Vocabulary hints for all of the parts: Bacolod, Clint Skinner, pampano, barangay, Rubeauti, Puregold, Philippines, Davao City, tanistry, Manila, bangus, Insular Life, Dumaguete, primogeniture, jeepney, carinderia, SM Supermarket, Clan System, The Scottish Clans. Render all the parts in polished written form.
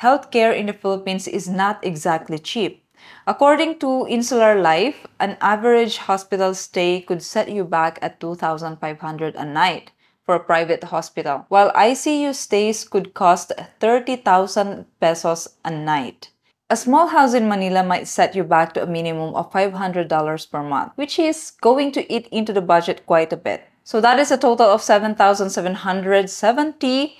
Healthcare in the Philippines is not exactly cheap. According to Insular Life, an average hospital stay could set you back at 2,500 a night for a private hospital, while ICU stays could cost 30,000 pesos a night. A small house in Manila might set you back to a minimum of $500 per month, which is going to eat into the budget quite a bit. So that is a total of 7,770,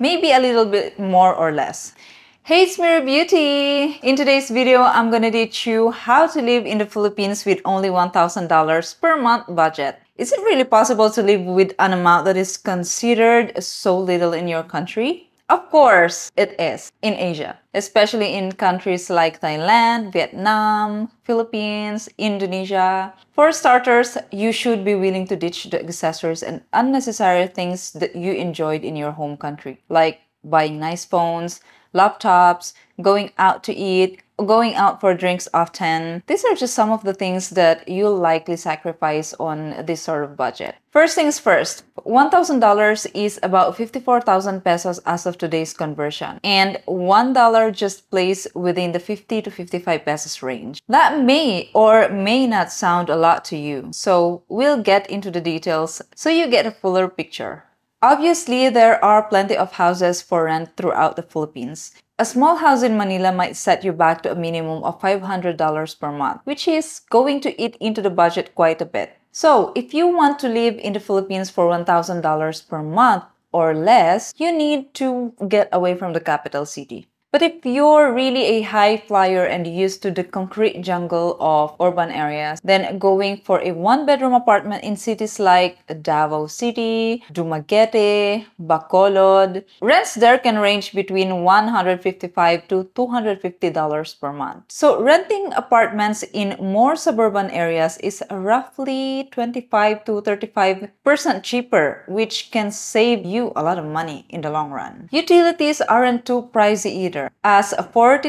maybe a little bit more or less. Hey, it's Rubeauti! In today's video, I'm gonna teach you how to live in the Philippines with only $1,000 per month budget. Is it really possible to live with an amount that is considered so little in your country? Of course, it is in Asia, especially in countries like Thailand, Vietnam, Philippines, Indonesia. For starters, you should be willing to ditch the accessories and unnecessary things that you enjoyed in your home country, like buying nice phones, laptops, going out to eat, going out for drinks often. These are just some of the things that you'll likely sacrifice on this sort of budget. First things first, $1,000 is about 54,000 pesos as of today's conversion, and $1 just plays within the 50 to 55 pesos range. That may or may not sound a lot to you, so we'll get into the details so you get a fuller picture. Obviously, there are plenty of houses for rent throughout the Philippines. A small house in Manila might set you back to a minimum of $500 per month, which is going to eat into the budget quite a bit. So, if you want to live in the Philippines for $1,000 per month or less, you need to get away from the capital city. But if you're really a high flyer and used to the concrete jungle of urban areas, then going for a one-bedroom apartment in cities like Davao City, Dumaguete, Bacolod, rents there can range between $155 to $250 per month. So renting apartments in more suburban areas is roughly 25 to 35% cheaper, which can save you a lot of money in the long run. Utilities aren't too pricey either, as $40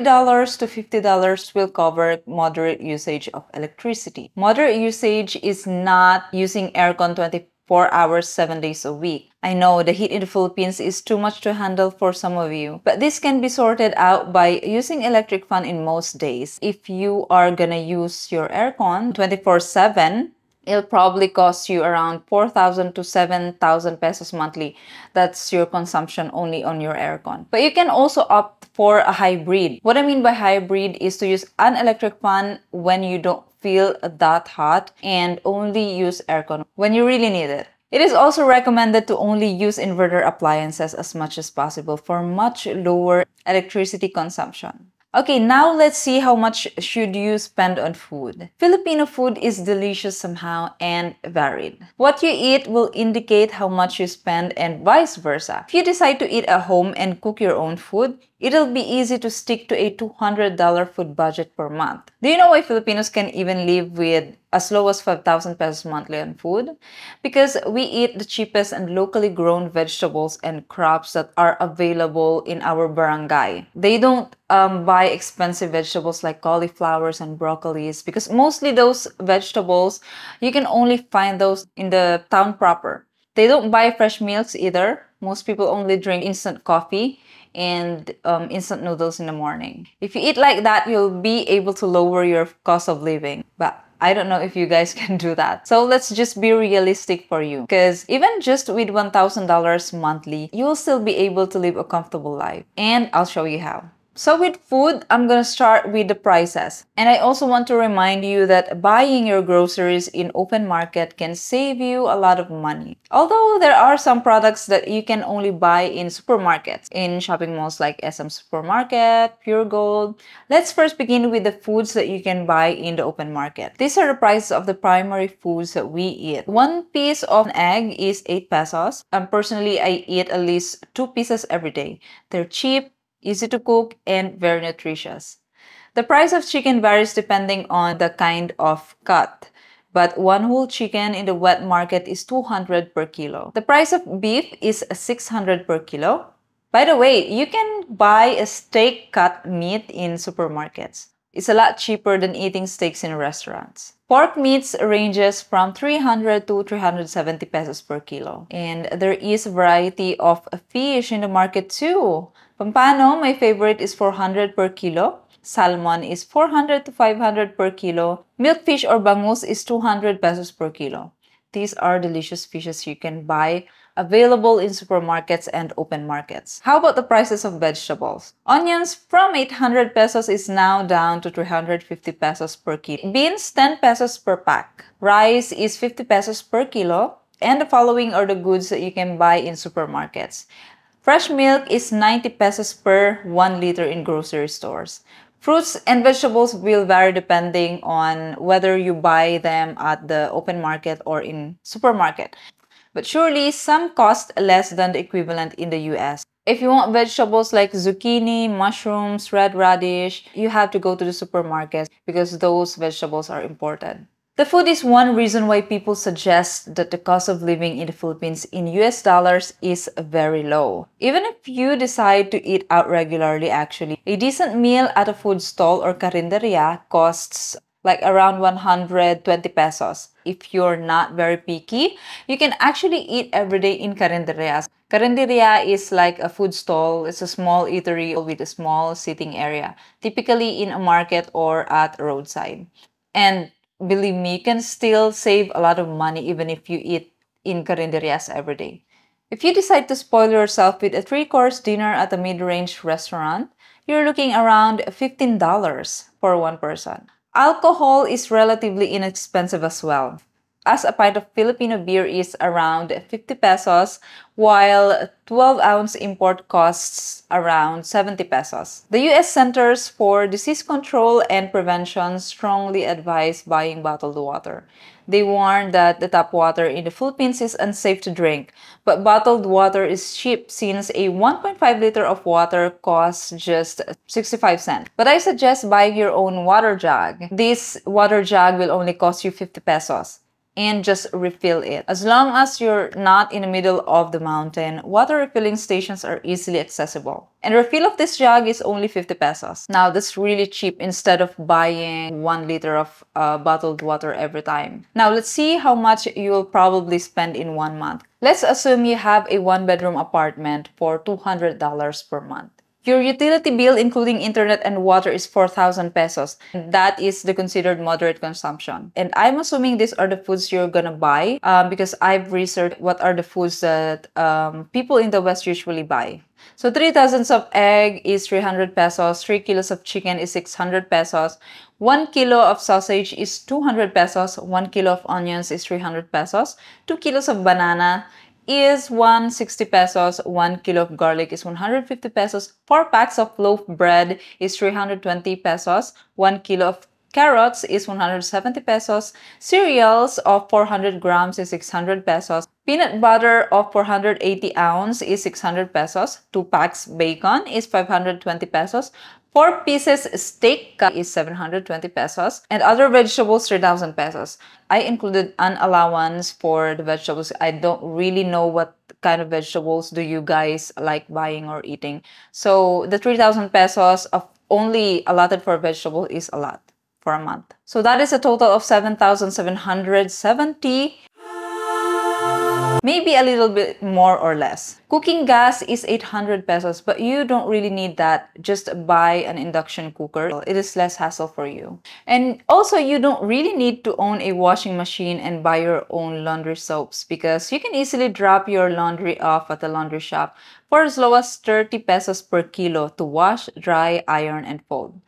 to $50 will cover moderate usage of electricity. Moderate usage is not using aircon 24 hours, 7 days a week. I know the heat in the Philippines is too much to handle for some of you, but this can be sorted out by using electric fan in most days. If you are gonna use your aircon 24/7, it'll probably cost you around 4,000 to 7,000 pesos monthly. That's your consumption only on your aircon. But you can also opt for a hybrid. What I mean by hybrid is to use an electric fan when you don't feel that hot and only use aircon when you really need it. It is also recommended to only use inverter appliances as much as possible for much lower electricity consumption. Okay, now let's see how much should you spend on food. Filipino food is delicious somehow and varied. What you eat will indicate how much you spend and vice versa. If you decide to eat at home and cook your own food, it'll be easy to stick to a $200 food budget per month. Do you know why Filipinos can even live with as low as 5,000 pesos monthly on food? Because we eat the cheapest and locally grown vegetables and crops that are available in our barangay. They don't buy expensive vegetables like cauliflowers and broccolis, because mostly those vegetables, you can only find those in the town proper. They don't buy fresh meals either. Most people only drink instant coffee and instant noodles in the morning. If you eat like that, you'll be able to lower your cost of living. But I don't know if you guys can do that. So let's just be realistic for you, because even just with $1,000 monthly, you'll still be able to live a comfortable life. And I'll show you how. So with food, I'm gonna start with the prices. And I also want to remind you that buying your groceries in open market can save you a lot of money. Although there are some products that you can only buy in supermarkets, in shopping malls like SM Supermarket, Puregold. Let's first begin with the foods that you can buy in the open market. These are the prices of the primary foods that we eat. One piece of an egg is 8 pesos. And personally, I eat at least 2 pieces every day. They're cheap, easy to cook, and very nutritious. The price of chicken varies depending on the kind of cut, but one whole chicken in the wet market is 200 per kilo. The price of beef is 600 per kilo. By the way, you can buy a steak cut meat in supermarkets. It's a lot cheaper than eating steaks in restaurants. Pork meats ranges from 300 to 370 pesos per kilo. And there is a variety of fish in the market too. Pampano, my favorite, is 400 per kilo. Salmon is 400 to 500 per kilo. Milkfish or bangus is 200 pesos per kilo. These are delicious fishes you can buy available in supermarkets and open markets. How about the prices of vegetables? Onions from 800 pesos is now down to 350 pesos per kilo. Beans, 10 pesos per pack. Rice is 50 pesos per kilo. And the following are the goods that you can buy in supermarkets. Fresh milk is 90 pesos per 1 liter in grocery stores. Fruits and vegetables will vary depending on whether you buy them at the open market or in supermarket. But surely, some cost less than the equivalent in the US. If you want vegetables like zucchini, mushrooms, red radish, you have to go to the supermarket because those vegetables are imported. The food is one reason why people suggest that the cost of living in the Philippines in US dollars is very low. Even if you decide to eat out regularly, actually, a decent meal at a food stall or carinderia costs like around 120 pesos. If you're not very picky, you can actually eat every day in carinderias. Carinderia is like a food stall. It's a small eatery with a small sitting area, typically in a market or at a roadside. And believe me, you can still save a lot of money even if you eat in carinderias every day. If you decide to spoil yourself with a 3-course dinner at a mid-range restaurant, you're looking around $15 for one person. Alcohol is relatively inexpensive as well, as a pint of Filipino beer is around 50 pesos, while 12-ounce import costs around 70 pesos. The U.S. Centers for Disease Control and Prevention strongly advise buying bottled water. They warn that the tap water in the Philippines is unsafe to drink, but bottled water is cheap since a 1.5 liter of water costs just 65 cents. But I suggest buying your own water jug. This water jug will only cost you 50 pesos. And just refill it. As long as you're not in the middle of the mountain, water refilling stations are easily accessible. And refill of this jug is only 50 pesos. Now, that's really cheap instead of buying 1 liter of bottled water every time. Now, let's see how much you'll probably spend in 1 month. Let's assume you have a 1-bedroom apartment for $200 per month. Your utility bill, including internet and water, is 4,000 pesos. That is the considered moderate consumption. And I'm assuming these are the foods you're gonna buy because I've researched what are the foods that people in the West usually buy. So 3 dozens of egg is 300 pesos, 3 kilos of chicken is 600 pesos, 1 kilo of sausage is 200 pesos, 1 kilo of onions is 300 pesos, 2 kilos of banana is 160 pesos, 1 kilo of garlic is 150 pesos, 4 packs of loaf bread is 320 pesos, 1 kilo of carrots is 170 pesos, cereals of 400 grams is 600 pesos, peanut butter of 480 ounces is 600 pesos, 2 packs bacon is 520 pesos, 4 pieces steak is 720 pesos, and other vegetables 3,000 pesos. I included an allowance for the vegetables. I don't really know what kind of vegetables do you guys like buying or eating. So the 3,000 pesos of only allotted for vegetable is a lot for a month. So that is a total of 7,770. Maybe a little bit more or less. Cooking gas is 800 pesos, but you don't really need that. Just buy an induction cooker. It is less hassle for you. And also, you don't really need to own a washing machine and buy your own laundry soaps because you can easily drop your laundry off at the laundry shop for as low as 30 pesos per kilo to wash, dry, iron, and fold.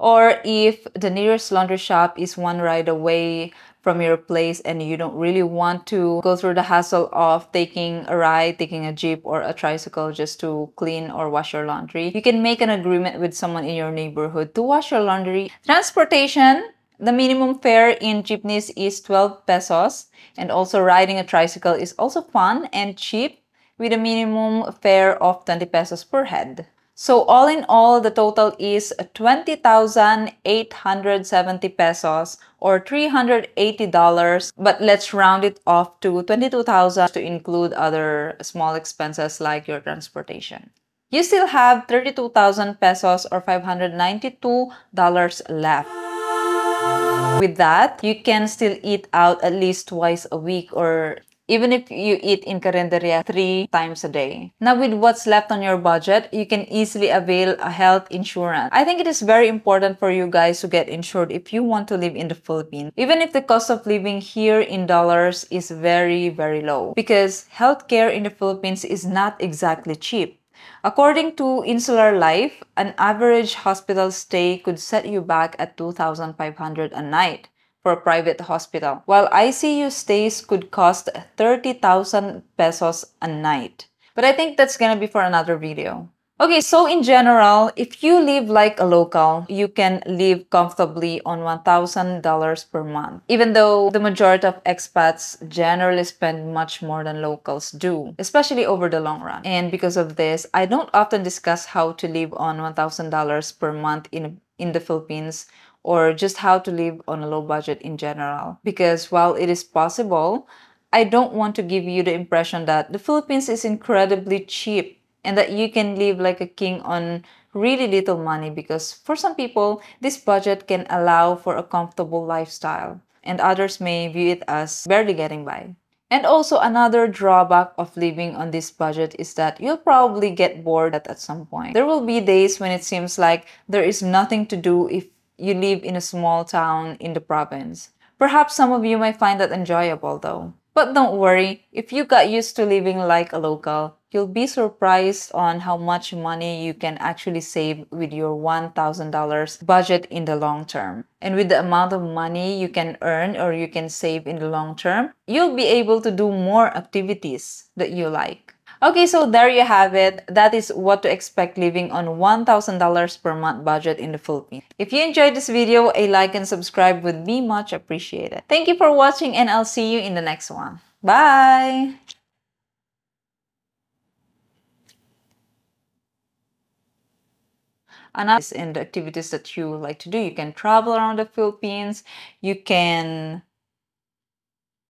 Or if the nearest laundry shop is one ride away from your place and you don't really want to go through the hassle of taking a ride, taking a jeep or a tricycle just to clean or wash your laundry, you can make an agreement with someone in your neighborhood to wash your laundry. Transportation, the minimum fare in jeepneys is 12 pesos, and also riding a tricycle is also fun and cheap with a minimum fare of 20 pesos per head. So all in all, the total is 20,870 pesos or $380, but let's round it off to 22,000 to include other small expenses like your transportation. you still have 32,000 pesos or $592 left. With that, you can still eat out at least twice a week, or even if you eat in carinderia 3 times a day. Now, with what's left on your budget, you can easily avail a health insurance. I think it is very important for you guys to get insured if you want to live in the Philippines, even if the cost of living here in dollars is very, very low, because healthcare in the Philippines is not exactly cheap. According to Insular Life, an average hospital stay could set you back at $2,500 a night for a private hospital, while ICU stays could cost 30,000 pesos a night. But I think that's gonna be for another video. Okay, so in general, if you live like a local, you can live comfortably on $1,000 per month, even though the majority of expats generally spend much more than locals do, especially over the long run. And because of this, I don't often discuss how to live on $1,000 per month in the Philippines, or just how to live on a low budget in general, because while it is possible, I don't want to give you the impression that the Philippines is incredibly cheap and that you can live like a king on really little money, because for some people, this budget can allow for a comfortable lifestyle, and others may view it as barely getting by. And also, another drawback of living on this budget is that you'll probably get bored at some point. There will be days when it seems like there is nothing to do if you live in a small town in the province. Perhaps some of you might find that enjoyable though. But don't worry, if you got used to living like a local, you'll be surprised on how much money you can actually save with your $1,000 budget in the long term. And with the amount of money you can earn or you can save in the long term, you'll be able to do more activities that you like. Okay, so there you have it. That is what to expect living on $1,000 per month budget in the Philippines. If you enjoyed this video, a like and subscribe would be much appreciated. Thank you for watching, and I'll see you in the next one. Bye! And the activities that you like to do. You can travel around the Philippines. You can